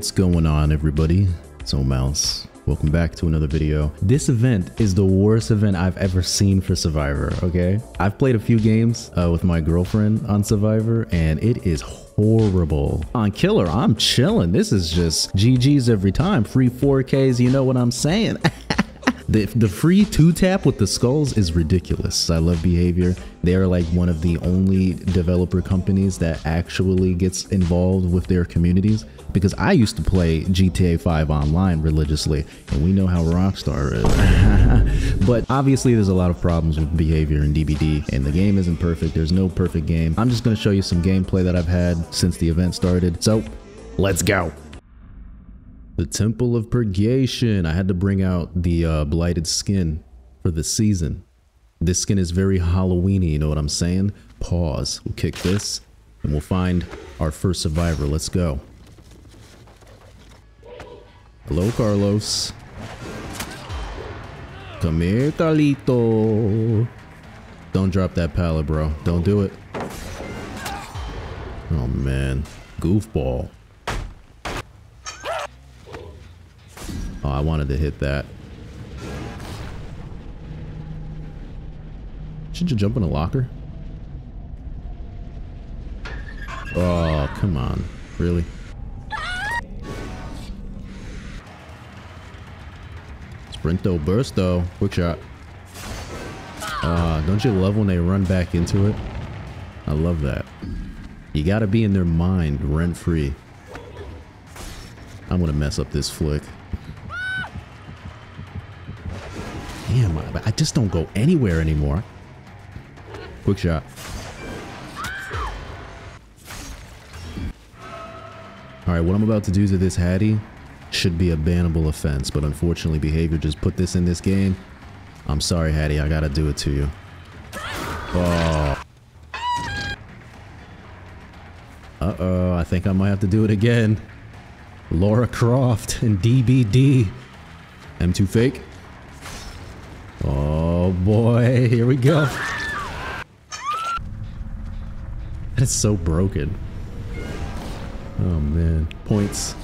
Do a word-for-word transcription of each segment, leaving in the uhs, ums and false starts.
What's going on, everybody? It's Ohmals. Welcome back to another video. This event is the worst event I've ever seen for Survivor, okay? I've played a few games uh, with my girlfriend on Survivor, and it is horrible. On Killer, I'm chilling. This is just G Gs every time. Free four Ks, you know what I'm saying? The, the free two-tap with the skulls is ridiculous. I love Behavior. They're like one of the only developer companies that actually gets involved with their communities, because I used to play G T A five online religiously, and we know how Rockstar is. But obviously there's a lot of problems with Behavior and D B D, and the game isn't perfect. There's no perfect game. I'm just gonna show you some gameplay that I've had since the event started. So let's go. The Temple of Purgation. I had to bring out the uh, blighted skin for the season. This skin is very Halloween-y, you know what I'm saying? Pause. We'll kick this, and we'll find our first survivor. Let's go. Hello, Carlos. Come here, Carlito. Don't drop that pallet, bro. Don't do it. Oh, man. Goofball. Oh, I wanted to hit that. Should you jump in a locker? Oh, come on. Really? Sprinto, bursto. Quick shot. Ah, uh, don't you love when they run back into it? I love that. You gotta be in their mind, rent-free. I'm gonna mess up this flick. Damn, I just don't go anywhere anymore. Quick shot. Alright, what I'm about to do to this Hattie should be a bannable offense, but unfortunately Behavior just put this in this game. I'm sorry, Hattie, I gotta do it to you. Oh. Uh-oh, I think I might have to do it again. Laura Croft and D B D. M two fake. Oh boy, here we go. That is so broken. Oh man. Points.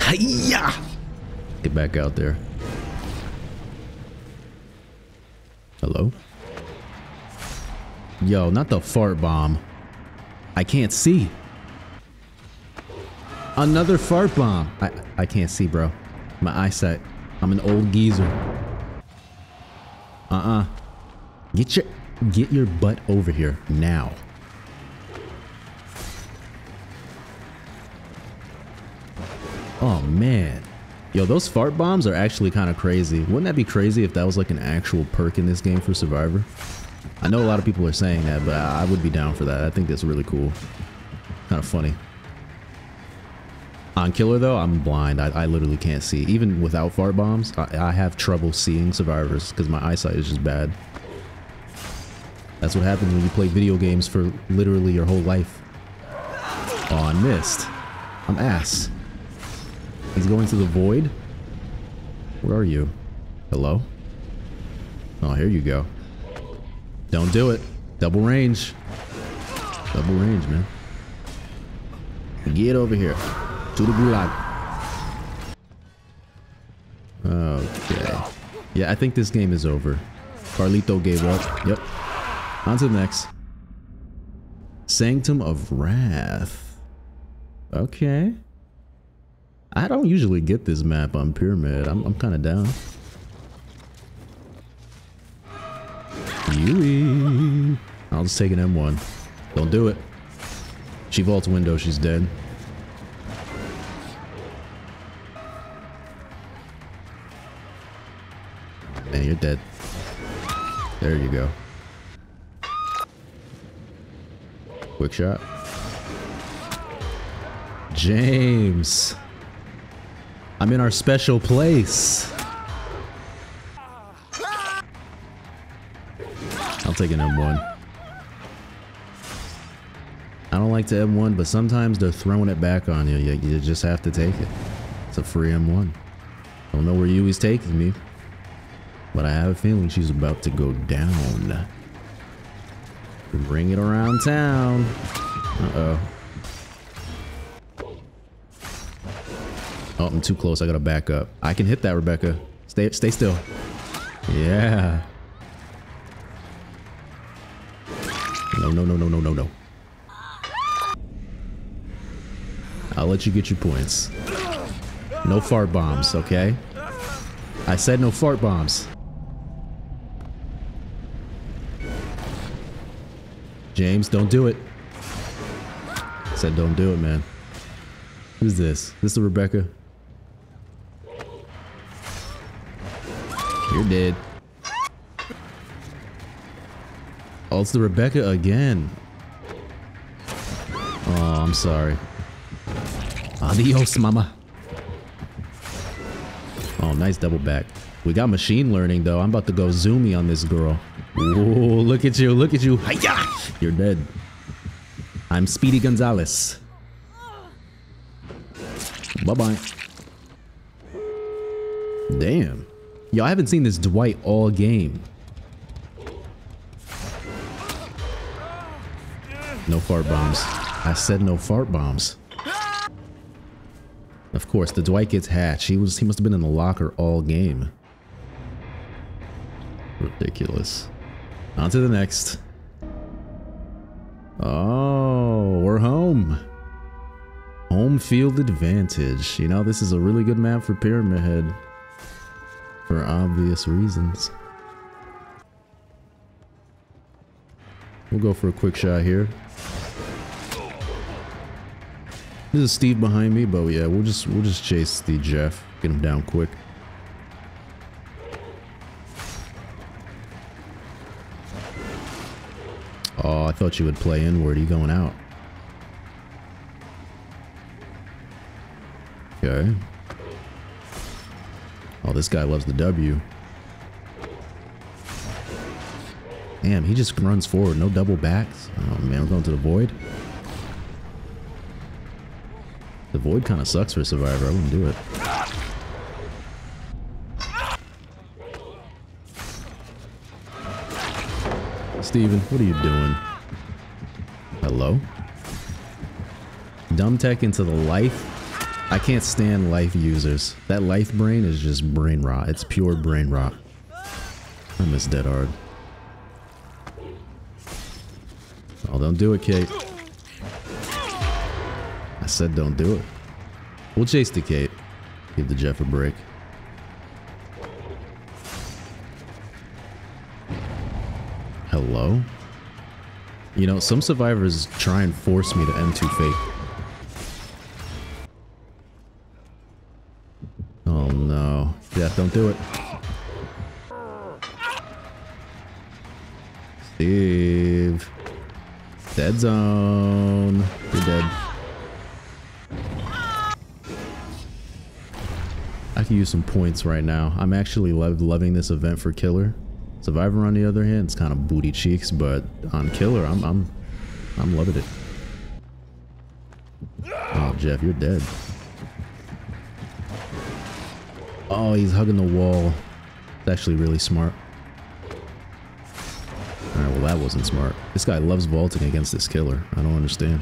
Hi-ya! Get back out there. Hello? Yo, not the fart bomb. I can't see. Another fart bomb. I, I can't see, bro. My eyesight. I'm an old geezer. Uh-uh. Get your get your butt over here now. Oh man. Yo, those fart bombs are actually kind of crazy. Wouldn't that be crazy if that was like an actual perk in this game for Survivor? I know a lot of people are saying that, but I, I would be down for that. I think that's really cool. Kind of funny. On Killer though, I'm blind. I, I literally can't see. Even without fart bombs, I, I have trouble seeing survivors because my eyesight is just bad. That's what happens when you play video games for literally your whole life. Oh, I missed. I'm ass. He's going to the void. Where are you? Hello? Oh, here you go. Don't do it. Double range. Double range, man. Get over here. To the gulag. Okay. Yeah, I think this game is over. Carlito gave up. Yep. On to the next. Sanctum of Wrath. Okay. I don't usually get this map on Pyramid. I'm, I'm kind of down. Yui. I'll just take an M one. Don't do it. She vaults window. She's dead. And you're dead. There you go. Quick shot. James. I'm in our special place. I'll take an M one. I don't like the M one, but sometimes they're throwing it back on you. You, you just have to take it. It's a free M one. Don't know where Yui's taking me. But I have a feeling she's about to go down. Bring it around town. Uh-oh. Oh, I'm too close. I gotta back up. I can hit that, Rebecca. Stay, stay still. Yeah. No, no, no, no, no, no, no. I'll let you get your points. No fart bombs, okay? I said no fart bombs. James, don't do it. I said don't do it, man. Who's this? This is Rebecca. You're dead. Oh, it's the Rebecca again. Oh, I'm sorry. Adios, mama. Oh, nice double back. We got machine learning, though. I'm about to go zoomy on this girl. Ooh, look at you. Look at you. Hi-ya! You're dead. I'm Speedy Gonzalez. Bye-bye. Damn. Yo, I haven't seen this Dwight all game. No fart bombs. I said no fart bombs. Of course, the Dwight gets hatched. He was he must have been in the locker all game. Ridiculous. On to the next. Oh, we're home. Home field advantage. You know, this is a really good map for Pyramid Head. For obvious reasons. We'll go for a quick shot here. This is Steve behind me, but yeah, we'll just we'll just chase the Jeff, get him down quick. Oh, I thought you would play inward. You going out? Okay. Oh, this guy loves the W. Damn, he just runs forward. No double backs. Oh man, we're going to the void. The void kind of sucks for Survivor. I wouldn't do it. Steven, what are you doing? Hello? Dumb tech into the life? I can't stand life users. That life brain is just brain rot. It's pure brain rot. I miss Dead Hard. Oh, don't do it, Kate. I said don't do it. We'll chase the Kate. Give the Jeff a break. Hello? You know, some survivors try and force me to M two fake. Oh no. Jeff, don't do it. Steve. Dead zone. You're dead. I can use some points right now. I'm actually lov loving this event for Killer. Survivor, on the other hand, it's kind of booty cheeks, but on Killer, I'm I'm I'm loving it. Oh, Jeff, you're dead. Oh, he's hugging the wall. It's actually really smart. All right, well that wasn't smart. This guy loves vaulting against this Killer. I don't understand.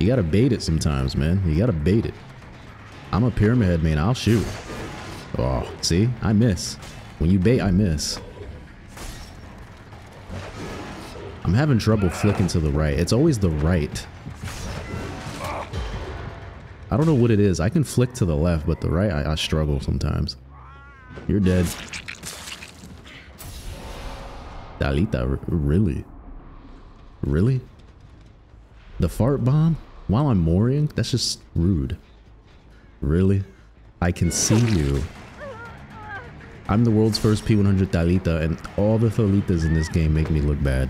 You gotta bait it sometimes, man. You gotta bait it. I'm a Pyramid Head, man. I'll shoot. Oh, see? I miss. When you bait, I miss. I'm having trouble flicking to the right. It's always the right. I don't know what it is. I can flick to the left, but the right, I, I struggle sometimes. You're dead. Thalita, really? Really? The fart bomb? While I'm mooring, that's just rude. Really? I can see you. I'm the world's first P one hundred Thalita, and all the Thalitas in this game make me look bad.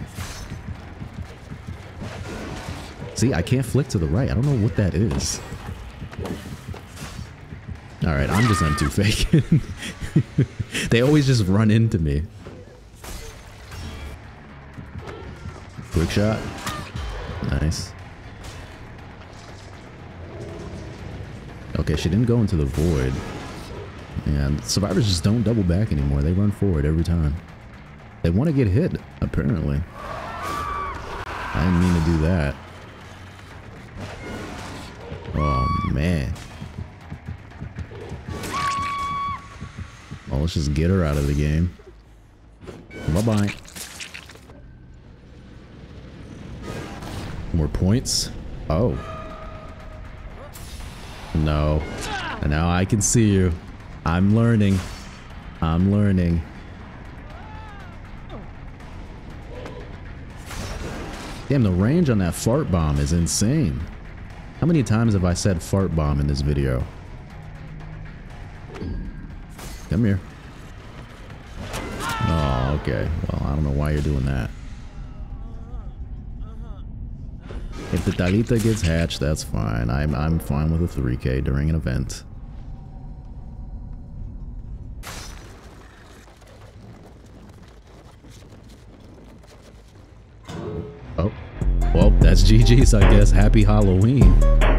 See, I can't flick to the right. I don't know what that is. Alright, I'm just I'm too faking. They always just run into me. Quick shot. Nice. Okay, she didn't go into the void. And survivors just don't double back anymore. They run forward every time. They want to get hit, apparently. I didn't mean to do that. Man. Oh, let's just get her out of the game. Bye-bye. More points. Oh. No. And now I can see you. I'm learning. I'm learning. Damn, the range on that fart bomb is insane. How many times have I said fart bomb in this video? Come here. Oh, okay. Well, I don't know why you're doing that. If the Thalita gets hatched, that's fine. I'm, I'm fine with a three K during an event. Well, that's G G's, I guess. Happy Halloween.